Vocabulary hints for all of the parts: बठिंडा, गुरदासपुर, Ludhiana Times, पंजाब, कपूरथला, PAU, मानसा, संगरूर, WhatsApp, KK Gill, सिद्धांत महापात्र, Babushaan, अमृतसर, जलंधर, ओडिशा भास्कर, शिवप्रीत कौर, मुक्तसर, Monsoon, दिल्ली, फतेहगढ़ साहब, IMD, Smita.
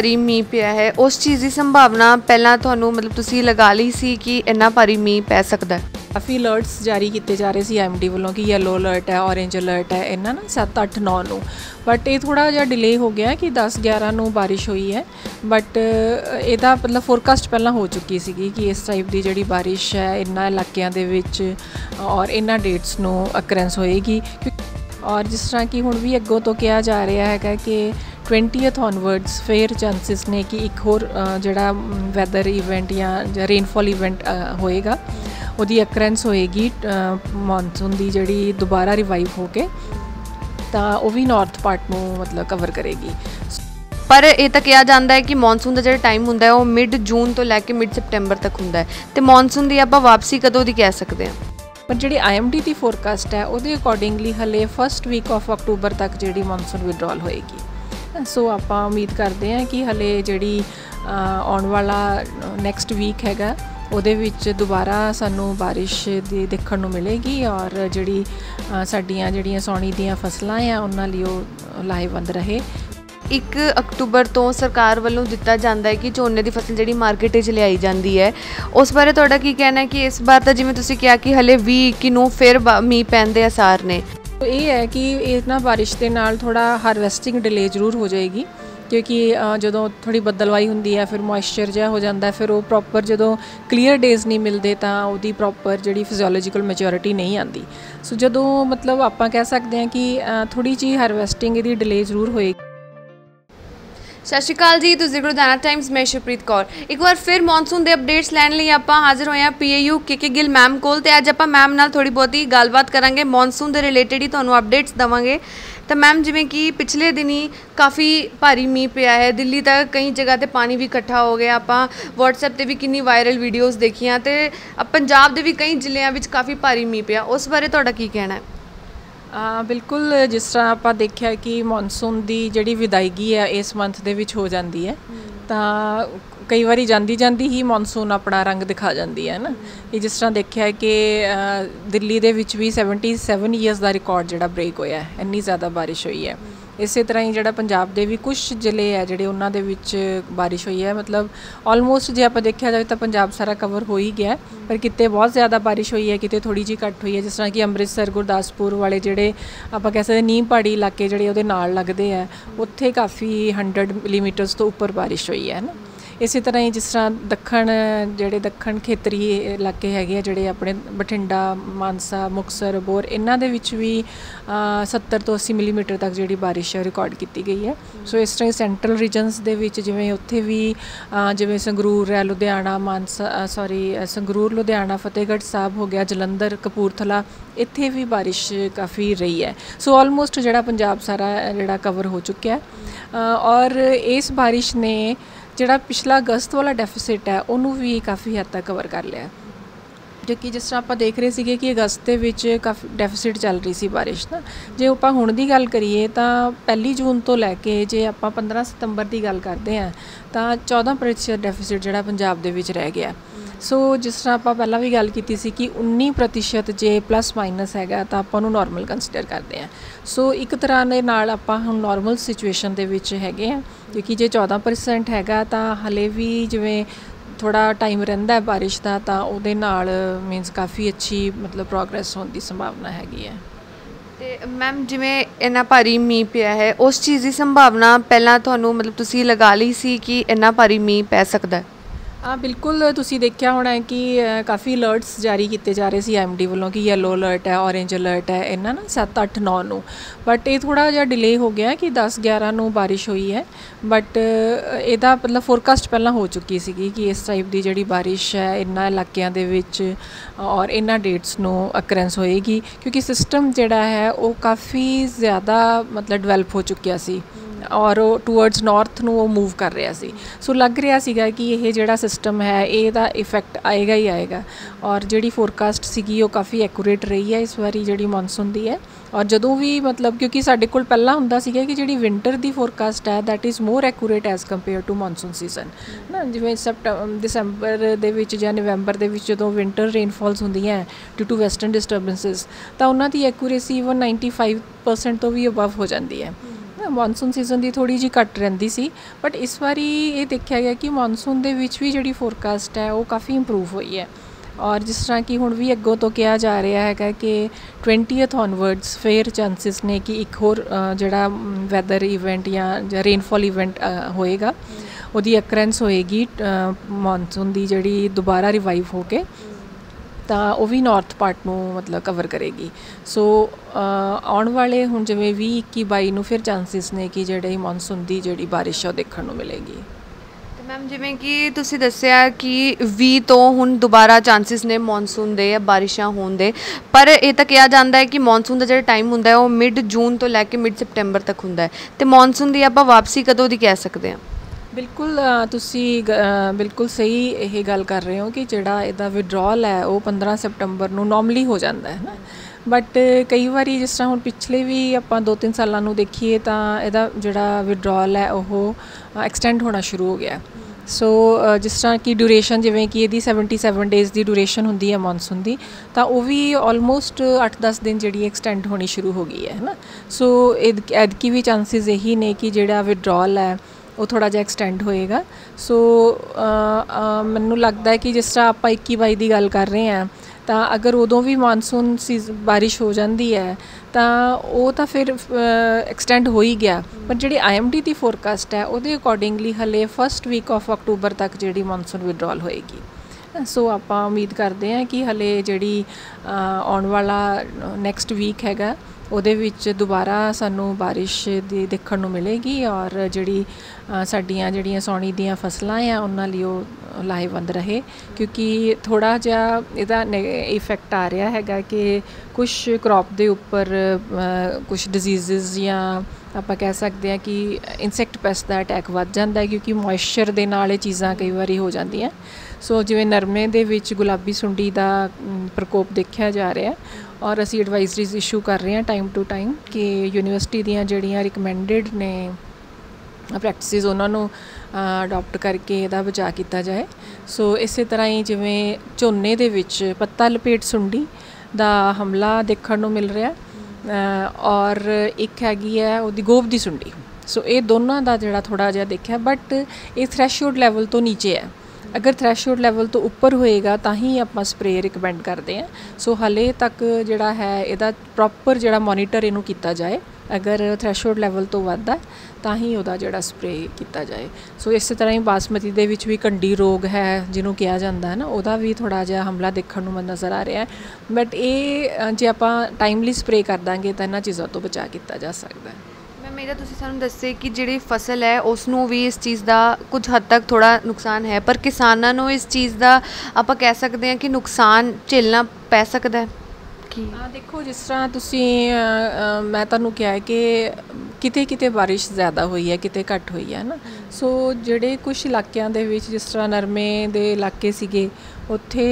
भारी मीह पिया है उस चीज़ की संभावना पहला थानू मतलब तुसी लगा ली सी कि इन्ना भारी मीह पै सकता है। काफ़ी अलर्ट्स जारी किए जा रहे सी IMD वालों की येलो अलर्ट है ऑरेंज अलर्ट है इन्ना ना 7, 8, 9 को बट ये थोड़ा जहा डिले हो गया कि 10, 11 को बारिश हुई है बट यदा मतलब फोरकास्ट पहला हो चुकी सी कि इस टाइप की जी बारिश है इन्ना इलाकों के और इन्ना डेट्स को अकरेंस होएगी। और जिस तरह कि हुण भी अगों तो कहा जा रहा है कि 20th ऑनवर्ड्स फेयर चांसिस ने कि एक होर जड़ा वैदर इवेंट या रेनफॉल इवेंट होएगा उहदी अकरेंस होएगी मॉनसून की जड़ी दोबारा रिवाइव होके तो वह भी नॉर्थ पार्ट में मतलब कवर करेगी। पर यह तो कहा जाता है कि मॉनसून का जो टाइम होंगे वह मिड जून तो लैके मिड सितंबर तक होंगे तो मॉनसून की आप वापसी कदों की कह सकते हैं। पर जी IMD की फोरकास्ट है वो अकॉर्डिंगली हले फस्ट वीक ऑफ अक्टूबर तक जी मॉनसून विड्रॉल होएगी। सो आप उम्मीद करते हैं कि हले जी आने वाला नैक्सट वीक हैगा उहदे विच दोबारा सानू बारिश दी देखण नू मिलेगी और जी साडीआं जिहड़ियां सौणी दीआं फसलां आ उहनां लई ओह लाहेवंद रहे। 1 अक्टूबर तो सरकार वालों दिता जाता है कि झोने की फसल जी मार्केट में लियाई जाती है उस बारे थोड़ा की कहना है कि इस बार तो जिवें तुसीं कहा कि हले 20-21 नूं फिर मीह पैण दे आसार ने। तो ये है कि इतना बारिश के नाल थोड़ा हारवैसटिंग डिले जरूर हो जाएगी क्योंकि जो थोड़ी बदलवाई होंगी है फिर मॉइस्चर जहा हो जाता है फिर वो प्रॉपर जो क्लीयर डेज़ नहीं मिलते तो वो प्रॉपर जी फिजियोलॉजिकल मैच्योरिटी नहीं आती। सो जो मतलब आप कह सकते हैं कि थोड़ी जी हारवैसटिंग इसकी डिले जरूर होएगी। सत श्री अकाल जी, तुसीं लुधियाना टाइम्स मैं शिवप्रीत कौर। एक बार फिर मॉनसून के अपडेट्स लैन लिए आप हाजिर होए हैं PAU KK गिल मैम कोल ते अज आप मैम नाल थोड़ी बहुती गलबात करांगे मॉनसून के रिलेटेड ही तुहानूं अपडेट्स देवांगे। तो मैम जिवें कि पिछले दिन ही काफ़ी भारी मीह पिया है दिल्ली तक कई जगह पर पानी भी इकट्ठा हो गया आप व्हाट्सएप पर भी कितनी वायरल वीडियोज़ देखिया तो पंजाब के भी कई जिलों में काफ़ी भारी मीह पिया उस बारे तुहाडा की कहना है? बिल्कुल जिस तरह आप देखिया कि मॉनसून की जी विदायगी है इस मंथ दे विच हो जाती है तो कई बार जाती जाती ही मॉनसून अपना रंग दिखा जाती है ना। ये जिस तरह देखिया कि दिल्ली दे विच भी 77 ईयर्स का रिकॉर्ड जड़ा ब्रेक होया है इन्नी ज़्यादा बारिश हुई है। इस तरह ही जड़ा पंजाब के भी कुछ जिले है जोड़े उन्होंने विच बारिश हुई है मतलब ऑलमोस्ट जो आप देखा जाए तो पंजाब सारा कवर हो ही गया पर कितने बहुत ज़्यादा बारिश हुई है कितने थोड़ी जी घट हुई है। जिस तरह कि अमृतसर गुरदासपुर वाले जोड़े आप कह सकते नीम पहाड़ी इलाके जोड़े नाल लगते हैं उत्थे काफ़ी 100 मिलीमीटर्स तो उपर बारिश हुई है ना। इस तरह ही जिस तरह दखण खेतरी इलाके है जोड़े अपने बठिंडा मानसा मुक्तसर अबोर इन्हां दे विच भी 70 तो 80 मिलीमीटर तक जी बारिश रिकॉर्ड की गई है। सो इस तरह सेंट्रल रीजनस दे विच जिवें उत्थे भी जिवें संगरूर है लुधियाना मानसा सॉरी संगरूर लुधियाना फतेहगढ़ साहब हो गया जलंधर कपूरथला इत्थे भी बारिश काफ़ी रही है। सो ऑलमोस्ट जिहड़ा पंजाब सारा जिहड़ा कवर हो चुका है और इस बारिश ने जिहड़ा पिछला अगस्त वाला डेफिसिट है उन्होंने भी काफ़ी हद तक कवर कर लिया जो कि जिस तरह आप देख रहे थे कि अगस्त के विच काफ़ी डेफिसिट चल रही सी बारिश ना। जो आप हुण दी गल करिए तो 1 जून तो लैके जे आप 15 सितंबर की गल करते हैं तो 14% डेफिसिट जिहड़ा पंजाब दे विच रह गया। सो जिस तरह आप पहला भी गल की सी कि 19% जे प्लस माइनस हैगा तो आप नॉर्मल कंसीडर करते हैं। सो एक तरह के नाल आप हुण नॉर्मल सिचुएशन दे विच हैगे हैं क्योंकि जे 14% हैगा तो हले भी जिवें थोड़ा टाइम रहिंदा है बारिश का तो उहदे नाल मीनस काफ़ी अच्छी मतलब प्रोग्रेस होने की संभावना हैगी है। तो मैम जिवें इन्ना भारी मीह पिया है उस चीज़ की संभावना पहला तुहानूं मतलब तुसीं लगा ली सी कि इन्ना भारी मीह पै सकदा है? बिल्कुल तुसी देखिया होना है कि काफ़ी अलर्ट्स जारी किए जा रहे सी IMD वालों कि येलो अलर्ट है ऑरेंज अलर्ट है इन्ना ना 7, 8, 9 को बट ये थोड़ा जहा डिले हो गया कि 10, 11 को बारिश हुई है बट यदा मतलब फोरकास्ट पहला हो चुकी सी कि इस टाइप की जी बारिश है इन्ना इलाकों के और इन्ना डेट्स को अकरेंस होएगी क्योंकि सिस्टम जोड़ा है वो काफ़ी ज़्यादा मतलब डिवेलप हो चुका सी और टूवर्ड्स नॉर्थ नू मूव कर रहा सी। सो लग रहा सीगा कि यह जिहड़ा सिस्टम है इसदा इफेक्ट आएगा ही आएगा और जिहड़ी फोरकास्ट सीगी वह काफ़ी एक्यूरेट रही है इस बारी जिहड़ी मॉनसून दी है। और जदों भी मतलब क्योंकि साडे कोल पहला हुंदा सीगा कि जिहड़ी विंटर दी फोरकास्ट है that is more accurate as compare to monsoon season ना जिवें दिसंबर दे विच जां नवंबर दे विच जदों विंटर रेनफॉल्स हुंदियां है ड्यू टू वैसटर्न डिस्टर्बेंसेस तो उन्हां दी एक्यूरेसी इवन 95% तो भी अबव हो जाती है ਮੌਨਸੂਨ ਸੀਜ਼ਨ ਦੀ थोड़ी जी ਘੱਟ ਰਹਿੰਦੀ ਸੀ बट इस बारी ये देखा गया कि ਮੌਨਸੂਨ ਦੇ ਵਿੱਚ ਵੀ ਜਿਹੜੀ फोरकास्ट है वो काफ़ी इंप्रूव हुई है। और जिस तरह कि हुण भी अगों तो कहा जा रहा है कि 20th ऑनवर्ड्स फेयर चांसिस ने कि एक होर जड़ा वैदर इवेंट या रेनफॉल इवेंट होएगा, उहदी अकरेंस होएगी मॉनसून की जड़ी दोबारा रिवाइव होके तो वह भी नॉर्थ पार्ट में मतलब कवर करेगी। सो आने वाले हुण जिवें 20-21-22 नूं फिर चांसिस ने कि जिहड़ी मॉनसून की जिहड़ी बारिश है देखण नूं मिलेगी। मैम जिमें कि तुसीं दस्सिया कि 20 तो हुण दोबारा चांसिस ने मॉनसून दे बारिशां होण दे, पर यह तो कहा जाता है कि मॉनसून का जो टाइम हुंदा है वो मिड जून तो लैके मिड सितंबर तक हुंदा है, तो मॉनसून की आपां वापसी कदों दी कह सकते हैं? बिल्कुल तुसीं बिल्कुल सही यही गल कर रहे हो कि जिहड़ा इहदा विड्रॉल है वो 15 सितंबर नूं नॉर्मली हो जाता है ना। बट कई बार जिस तरह हुण पिछले भी आपां 2-3 सालां नूं देखीए तां इहदा जिहड़ा विड्रॉल है वह एक्सटेंड होना शुरू हो गया। सो जिस तरह की ड्यूरेशन जिवें कि इहदी 77 डेज़ की ड्यूरेशन हुंदी है मॉनसून की, तो वह भी ऑलमोस्ट 8-10 दिन जी एक्सटेंड होनी शुरू हो गई है ना। सो एदकी भी चांसिस यही ने कि जिहड़ा विड्रॉल है वो थोड़ा जहा एक्सटेंड होएगा। सो मैनूं लगता है कि जिस तरह आपां 21-22 की गल कर रहे हैं तो अगर उदों भी मॉनसून बारिश हो जाती है तो वो तो फिर एक्सटेंड हो ही गया, पर जी IMD की फोरकास्ट है वो अकॉर्डिंगली हले फस्ट वीक ऑफ अक्टूबर तक जी मॉनसून विड्रॉल होएगी। सो आप उम्मीद करते हैं कि हले जी आने वाला नैक्सट वीक हैगा ਉਹਦੇ ਵਿੱਚ ਦੁਬਾਰਾ ਸਾਨੂੰ ਬਾਰਿਸ਼ ਦੀ ਦੇਖਣ ਨੂੰ ਮਿਲੇਗੀ ਔਰ ਜਿਹੜੀ ਸਾਡੀਆਂ ਜਿਹੜੀਆਂ ਸੌਣੀ ਦੀਆਂ ਫਸਲਾਂ ਆ ਉਹਨਾਂ ਲਈ ਉਹ ਲਾਹੇਵੰਦ ਰਹੇ, ਕਿਉਂਕਿ ਥੋੜਾ ਜਿਹਾ ਇਹਦਾ ਇਫੈਕਟ ਆ ਰਿਹਾ ਹੈਗਾ ਕਿ ਕੁਝ ਕ੍ਰੌਪ ਦੇ ਉੱਪਰ ਕੁਝ ਡਿਜ਼ੀਜ਼ਸ ਜਾਂ ਆਪਾਂ ਕਹਿ ਸਕਦੇ ਹਾਂ ਕਿ ਇਨਸੈਕਟ ਪੈਸਟ ਦਾ ਅਟੈਕ ਵੱਧ ਜਾਂਦਾ ਕਿਉਂਕਿ ਮੋਇਸਚਰ ਦੇ ਨਾਲ ਇਹ ਚੀਜ਼ਾਂ ਕਈ ਵਾਰੀ ਹੋ ਜਾਂਦੀਆਂ। ਸੋ ਜਿਵੇਂ ਨਰਮੇ ਦੇ ਵਿੱਚ ਗੁਲਾਬੀ ਸੁੰਡੀ ਦਾ ਪ੍ਰਕੋਪ ਦੇਖਿਆ ਜਾ ਰਿਹਾ और असी एडवाइजरीज इशू कर रहे हैं टाइम टू टाइम कि यूनिवर्सिटी दियां जिहड़ियां रिकमेंडेड ने प्रैक्टिस उन्होंने अडॉप्ट करके इहदा बचाव किया जाए। सो इस तरह ही जिवें झोने दे विच पत्ता लपेट सुंडी दा हमला देखण नूं मिल रहा और एक हैगी है उहदी गोभ दी सुंडी। सो ये दोनों का जिहड़ा थोड़ा जिहा देखिया बट ये थ्रैशहोल्ड लैवल तो नीचे है, अगर थ्रैशहोल्ड लैवल तो उपर होएगा तो ही आपां स्प्रे रिकमेंड करते हैं। सो हले तक जिहड़ा है इहदा प्रॉपर जिहड़ा मॉनीटर इनू किया जाए, अगर थ्रैशहोल्ड लैवल तो वधदा तो ही उहदा जिहड़ा स्प्रे किया जाए। सो इस तरह ही बासमती दे विच भी कंडी रोग है जिन्हों कहा जाता है ना, उहदा भी थोड़ा जिहा हमला देखण नूं नज़र आ रहा है, बट ये जे आपां टाइमली स्प्रे कर दांगे तो इन्हां चीज़ों तो बचाव किया जा सकता है। मेरा तुसीं सानूं दस्से कि जिहड़ी फसल है उसनूं भी इस चीज़ का कुछ हद तक थोड़ा नुकसान है, पर किसानां नूं इस चीज़ का आपां कह सकते हैं कि नुकसान झेलना पै सकदा है कि देखो जिस तरह तुसीं मैं तुहानूं कहा है कि किते किते बारिश ज़्यादा हुई है किते घट हुई है ना। सो जिहड़े कुछ इलाकों के जिस तरह नरमे दे इलाके सीगे उत्थे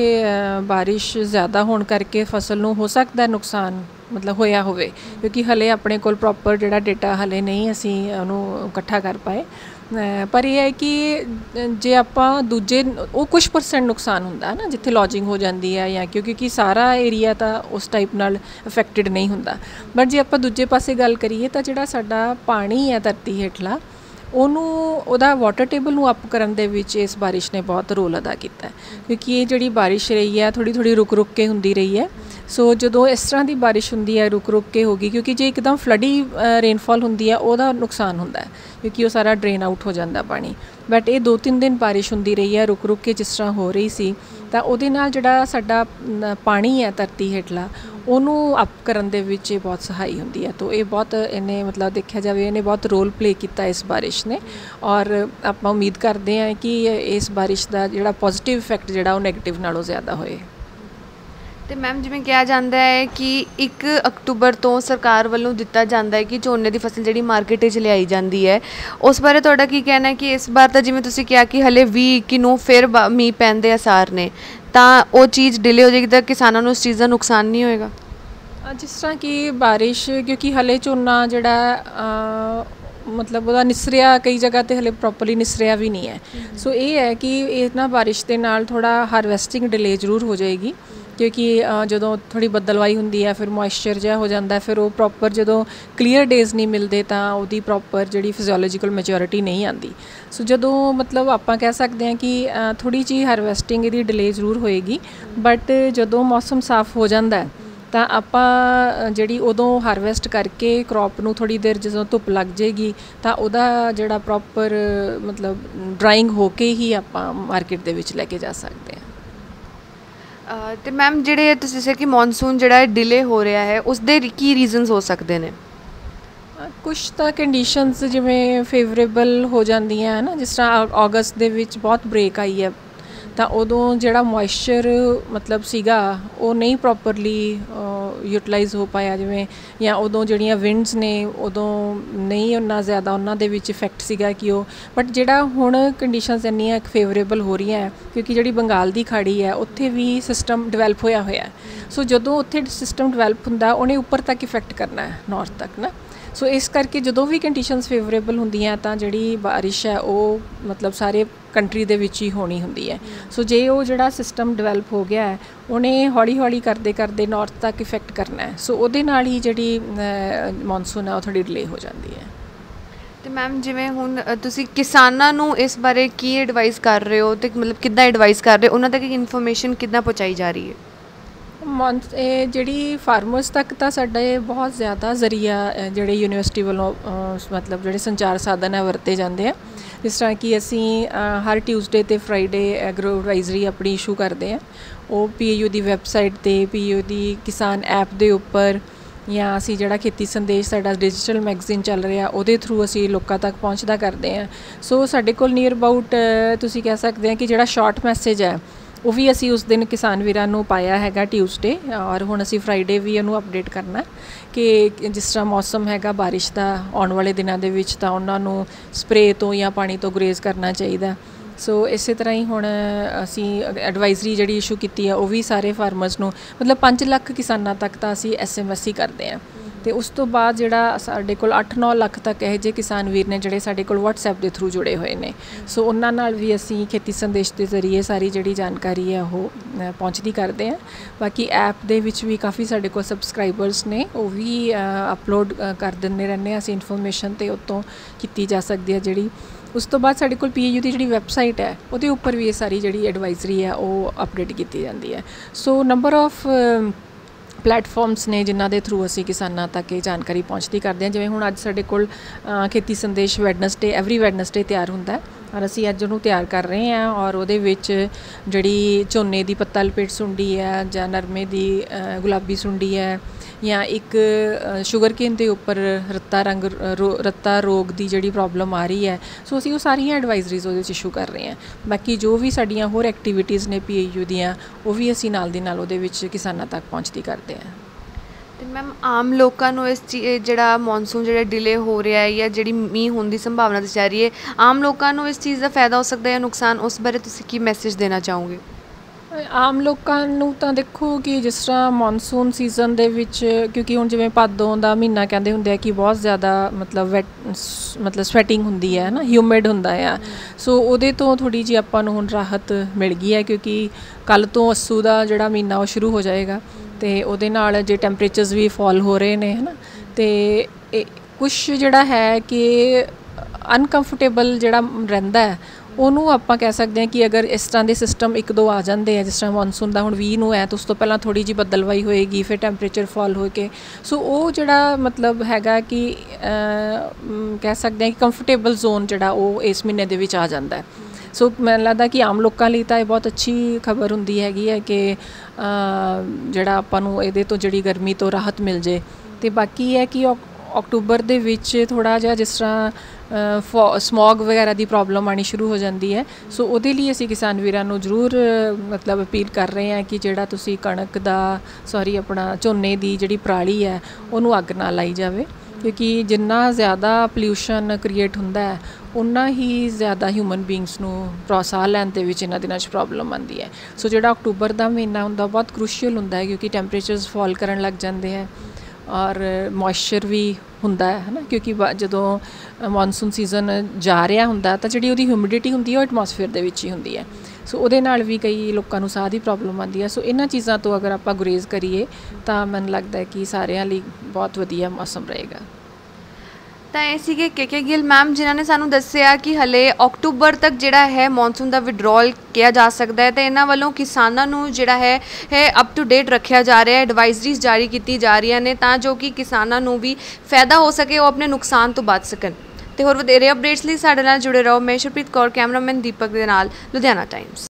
बारिश ज़्यादा होने करके फसल नूं हो सकता है नुकसान मतलब होया होवे, क्योंकि हले अपने कोल प्रॉपर जिहड़ा डेटा हले नहीं असी उहनूं इकट्ठा कर पाए, पर यह है कि जे आपां दूजे वो कुछ परसेंट नुकसान हुंदा है ना जिथे लॉजिंग हो जाती है या क्योंकि सारा एरिया तो उस टाइप नाल अफेक्टेड नहीं हुंदा। बट जे आपां दूजे पासे गल करिए तो जिहड़ा साडा पानी है धरती हेठला ਉਹਨੂੰ ਉਹਦਾ ਵਾਟਰ ਟੇਬਲ ਨੂੰ ਅਪ ਕਰਨ ਦੇ ਵਿੱਚ ਇਸ ਬਾਰਿਸ਼ ਨੇ ਬਹੁਤ ਰੋਲ ਅਦਾ ਕੀਤਾ, ਕਿਉਂਕਿ ਇਹ ਜਿਹੜੀ ਬਾਰਿਸ਼ ਰਹੀ ਹੈ ਥੋੜੀ ਥੋੜੀ ਰੁਕ ਰੁਕ ਕੇ ਹੁੰਦੀ ਰਹੀ ਹੈ। ਸੋ ਜਦੋਂ ਇਸ ਤਰ੍ਹਾਂ ਦੀ ਬਾਰਿਸ਼ ਹੁੰਦੀ ਹੈ ਰੁਕ ਰੁਕ ਕੇ ਹੋ ਗਈ, ਕਿਉਂਕਿ ਜੇ ਇੱਕਦਮ ਫਲੱਡੀ ਰੇਨਫਾਲ ਹੁੰਦੀ ਹੈ ਉਹਦਾ ਨੁਕਸਾਨ ਹੁੰਦਾ ਹੈ ਕਿਉਂਕਿ ਉਹ ਸਾਰਾ ਡਰੇਨ ਆਊਟ ਹੋ ਜਾਂਦਾ ਪਾਣੀ। ਬਟ ਇਹ 2-3 ਦਿਨ ਬਾਰਿਸ਼ ਹੁੰਦੀ ਰਹੀ ਹੈ ਰੁਕ ਰੁਕ ਕੇ ਜਿਸ ਤਰ੍ਹਾਂ ਹੋ ਰਹੀ ਸੀ, ਤਾਂ ਉਹਦੇ ਨਾਲ ਜਿਹੜਾ ਸਾਡਾ ਪਾਣੀ ਹੈ ਧਰਤੀ ਹੇਠਲਾ ਉਹਨੂੰ ਅਪ ਕਰਨ ਦੇ ਵਿੱਚ ਇਹ ਬਹੁਤ ਸਹਾਈ ਹੁੰਦੀ ਹੈ। ਤਾਂ ਇਹ ਬਹੁਤ ਇਹਨੇ ਮਤਲਬ ਦੇਖਿਆ ਜਾਵੇ ਇਹਨੇ ਬਹੁਤ ਰੋਲ ਪਲੇ ਕੀਤਾ ਇਸ ਬਾਰਿਸ਼ ਨੇ, ਔਰ ਆਪਾਂ ਉਮੀਦ ਕਰਦੇ ਹਾਂ ਕਿ ਇਸ ਬਾਰਿਸ਼ ਦਾ ਜਿਹੜਾ ਪੋਜ਼ੀਟਿਵ ਇਫੈਕਟ ਜਿਹੜਾ ਉਹ ਨੈਗੇਟਿਵ ਨਾਲੋਂ ਜ਼ਿਆਦਾ ਹੋਏ। तो मैम जिमें कहा जाता है कि 1 अक्टूबर तो सरकार वालों दिता जाता है कि झोने की फसल जी मार्केट में लियाई जाती है, उस बारे थोड़ा की कहना है कि इस बार तो जिमें तुसीं कहा कि हले 20-21 नूं फिर मीह पैण दे असार ने तो वो चीज़ डिले हो जाएगी तो किसानों को उस चीज़ का नुकसान नहीं होएगा? जिस तरह कि बारिश क्योंकि हले झोना जिहड़ा मतलब वह निसरिया कई जगह तो हले प्रॉपरली निसरिया भी नहीं है। सो ये है कि इस ना बारिश के नाल थोड़ा हारवैसटिंग डिले जरूर हो जाएगी क्योंकि जो थोड़ी बदलवाई होंगी है फिर मॉइस्चर जहा हो जाता है, फिर वो प्रॉपर जो क्लीयर डेज़ नहीं मिलते तो वो प्रॉपर जी फिजियोलॉजिकल मैच्योरिटी नहीं आती। सो जो मतलब आप कह सकते हैं कि थोड़ी जी हारवैसटिंग यदि डिले जरूर होएगी, बट जो मौसम साफ हो जाता है तो आप जी उदों हारवैसट करके क्रॉप में थोड़ी देर जो धुप लग जाएगी तो वह जोड़ा प्रॉपर मतलब ड्राइंग होके ही आप मार्केट के विच लैके जा सकते हैं। तो मैम जिहड़े तुसीं दस्सेआ कि मॉनसून जिहड़ा डिले हो रहा है उसदे की रीजनस हो सकते हैं? कुछ तो कंडीशनस जिवें फेवरेबल हो जांदियां है ना, जिस तरह अगस्त दे विच बहुत ब्रेक आई है तो उदों जिहड़ा मॉइस्चर मतलब सीगा वो नहीं प्रॉपरली यूटिलाइज हो पाया, जिवें या उदों जिहड़ियां विंड्स ने उदों नहीं उन्ना ज़्यादा उन्हां दे विच इफैक्ट सीगा कि वो, बट जिहड़ा हुण कंडीशनस इन्नियां फेवरेबल हो रही है क्योंकि जिहड़ी बंगाल दी खाड़ी है उत्थे भी सिस्टम डिवेलप होया होया है। सो जदों उत्थे सिस्टम डिवेलप हुंदा उहने ऊपर तक इफैक्ट करना है, नॉर्थ तक ना। सो इस करके जो भी कंडीशनस फेवरेबल होंदियां तो जिहड़ी बारिश है वो मतलब सारे कंट्री दे विच ही होनी होंदी है। सो जे वो जिहड़ा सिस्टम डिवेलप हो गया है उन्हें हौली हौली करते करते नॉर्थ तक इफेक्ट करना है। सो उहदे नाल ही जिहड़ी मॉनसून है वो थोड़ी डिले हो जाती है। तो मैम जिवें हुण तुसीं किसानां नूं इस बारे की एडवाइस कर रहे हो, तो मतलब किद्दां एडवाइस कर रहे हो, उन्हां तक इन्फॉर्मेशन किद्दां पहुँचाई जा रही है? जी फार्मर्स तक तो साढ़े बहुत ज़्यादा जरिया जोड़े यूनिवर्सिटी वालों मतलब जोड़े संचार साधन है वरते जाते हैं, जिस तरह कि असी हर ट्यूसडे तो फ्राइडे एग्रो एडवाइजरी अपनी इशू करते हैं, वो PAU की वैबसाइट पर PAU की किसान ऐप के उपर या असी जोड़ा खेती संदेश साडा डिजिटल मैगजीन चल रहा वो थ्रू असी लोगों तक पहुँचता करते हैं। सो साढ़े कोल नियर अबाउट तुसीं कह सकते हैं कि जोड़ा शॉर्ट मैसेज है वो भी असी उस दिन किसान वीरां नूं पाया हैगा ट्यूसडे, और हुण असी फ्राइडे भी उन्होंने अपडेट करना कि जिस तरह मौसम हैगा बारिश का आने वाले दिनों के विच तां उन्हां नूं स्प्रे तो या पानी तो गुरेज करना चाहिए। सो इस तरह ही हुण असी एडवाइजरी जिहड़ी इशू कीती है वो भी सारे फार्मर्स नूं मतलब 5 लाख किसानां तक तां असी SMS ही करते हैं, तो उस तो बाद जिहड़ा साडे कोल 8-9 लाख तक यह जे किसान वीर ने जिहड़े साडे कोल WhatsApp के थ्रू जुड़े हुए हैं। सो उन्हां नाल भी असी खेती संदेश के जरिए सारी जिहड़ी जानकारी है वो पहुँचती करते हैं। बाकी ऐप दे विच भी काफ़ी साडे कोल सबसक्राइबर्स ने वो भी अपलोड कर दिंदे रहने असी इन्फॉर्मेशन तो उत्तों कीती जा सकती है जिहड़ी। उस तो बाद साडे कोल PAU की जिहड़ी वैबसाइट है उहदे उपर भी सारी जिहड़ी एडवाइजरी है वो अपडेट कीती जाती है। सो नंबर ऑफ प्लेटफॉर्म्स ने जिन्हों के थ्रू असी किसानों तक ये जानकारी पहुँचती करते हैं, जिवें हुण अज साडे कोल खेती संदेश वैडनसडे एवरी वैडनसडे तैयार हुंदा है और असी अज उहनूं तैयार कर रहे हैं, और उहदे विच जिहड़ी झोने की पत्ता लपेट सुंडी है जां नरमे की गुलाबी सुंडी है या एक शुगरकेन के उपर रत्ता रोग की जिहड़ी प्रॉब्लम आ रही है। सो असी वो सारिया एडवाइजरीज उहदे विच इशू कर रहे हैं। बाकी जो भी साडियां होर एक्टिविटीज़ ने PAU दियां वो भी असी नाल दी नाल उहदे विच किसानां तक पहुँचती करते हैं। तो मैम आम लोगों को इस चीज़ जिहड़ा मॉनसून जिहड़ा डिले हो रहा है या जिहड़ी मींह होने की संभावना दस्सी जा रही है, आम लोगों को इस चीज़ का फायदा हो सकता है या नुकसान, उस बारे तुसीं की मैसेज देना चाहोगे? आम लोगों नूं तां देखो कि जिस तरह मॉनसून सीजन दे विच क्योंकि हुण जिवें भादों दा महीना कहंदे हुंदे आ कि बहुत ज़्यादा मतलब स्वेटिंग हुंदी है ना, ह्यूमिड हुंदा आ। सो उहदे तो थोड़ी जी आपां नूं हुण राहत मिल गई है क्योंकि कल तो अस्सू दा जिहड़ा महीना वो शुरू हो जाएगा, तो उहदे नाल जे टैंपरेचर्स भी फॉल हो रहे ने है ना, तो कुछ जिहड़ा है कि अनकंफर्टेबल जिहड़ा रहिंदा है उहनूं आपां कह सकते हैं कि अगर इस तरह के सिस्टम 1-2 आ जाते हैं, जिस तरह मॉनसून का हुण 20 नूं है तो उस तो पहला थोड़ी जी बदलवाई होएगी फिर टैंपरेचर फॉल हो के। सो वो जिहड़ा मतलब हैगा कि कह सकते हैं कि कंफर्टेबल जोन जिहड़ा वो इस महीने दे विच आ जांदा है। सो मैन लगता कि आम लोगों लिए तो यह बहुत अच्छी खबर होंगी हैगी है कि जिहड़ा आपां नूं इहदे तो जिहड़ी गर्मी तो राहत मिल जे। तो बाकी है कि अक्टूबर दे विच थोड़ा जिहा जिस तरह स्मॉग वगैरह की प्रॉब्लम आनी शुरू हो जाती है। सो उहदे लिए असी किसान वीरां नूं जरूर मतलब अपील कर रहे हैं कि जिहड़ा तुसीं कणक दा सॉरी अपना झोने की जिहड़ी पराली है उहनूं अग ना लाई जावे, क्योंकि जिन्ना ज़्यादा पोल्यूशन क्रिएट हुंदा है उन्ना ही ज़्यादा ह्यूमन बींग्स नूं साह लैण दे विच इन्हां दिनां च प्रॉब्लम आती है। सो जिहड़ा अक्टूबर का महीना हुंदा बहुत क्रूशियल हुंदा है क्योंकि टैंपरेचर्स फॉल करन लग जाते हैं और मॉइस्चर भी हुंदा है ना, क्योंकि जदों मॉनसून सीजन जा रहा हुंदा तो जिहड़ी ओहदी ह्यूमिडिटी हुंदी है वो एटमॉस्फेयर दे विच ही हुंदी है। सो उहदे नाल भी कई लोगों को साह की प्रॉब्लम आती है। सो इन्हां चीज़ों तो अगर आप गुरेज करिए तो मैनूं लगता है कि सारिआं लई बहुत वधिया मौसम रहेगा। तो यह के गिल मैम जिन्होंने सानू दस्या कि हले अक्टूबर तक जिहड़ा है मॉनसून का विड्रॉल किया जा सकता है, तो इन्हां वालों किसानों नू जिहड़ा है अप टू डेट रखा जा रहा है, एडवाइजरीज जारी की जा रही ने तां जो कि किसानों नू भी फायदा हो सके और अपने नुकसान तो बच सकन। तो होर वधेरे अपडेट्स लिए साडे नाल जुड़े रहो। मैं शरप्रीत कौर, कैमरामैन दीपक दे नाल, लुधियाना टाइम्स।